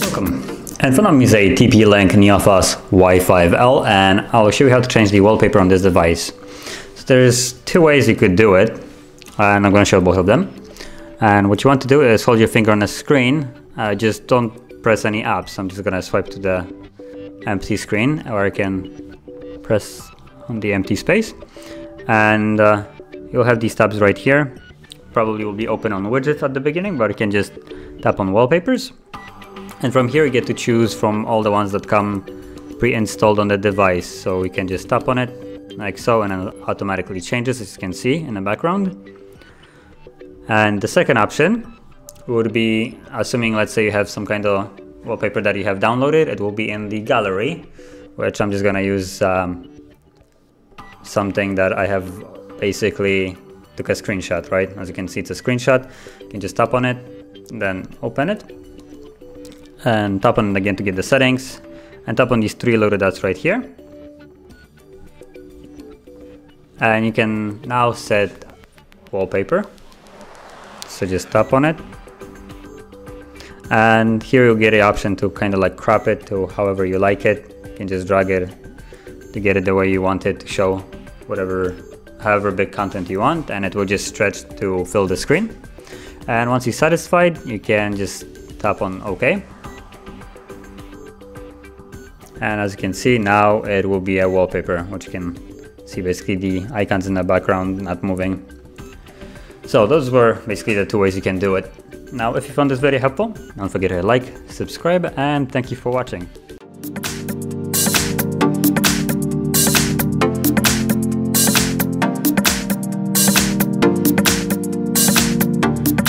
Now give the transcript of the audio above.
Welcome, and for now I'm using a TP-Link Neffos Y5L, and I'll show you how to change the wallpaper on this device. So there's two ways you could do it, and I'm going to show both of them. And what you want to do is hold your finger on the screen, just don't press any apps. I'm just going to swipe to the empty screen, or I can press on the empty space, and you'll have these tabs right here. Probably will be open on widgets at the beginning, but you can just tap on wallpapers. And from here you get to choose from all the ones that come pre-installed on the device. So we can just tap on it like so, and it automatically changes, as you can see in the background. And the second option would be, assuming let's say you have some kind of wallpaper that you have downloaded, it will be in the gallery, which I'm just gonna use something that I have basically took a screenshot, right? As you can see, it's a screenshot. You can just tap on it, then open it, and tap on it again to get the settings, and tap on these three little dots right here. And you can now set wallpaper. So just tap on it, and here you'll get the option to kind of like crop it to however you like it. You can just drag it to get it the way you want it to show whatever, however big content you want, and it will just stretch to fill the screen. And once you're satisfied, you can just tap on OK. And as you can see, now it will be a wallpaper, which you can see basically the icons in the background not moving. So those were basically the two ways you can do it. Now, if you found this very helpful, don't forget to like, subscribe, and thank you for watching.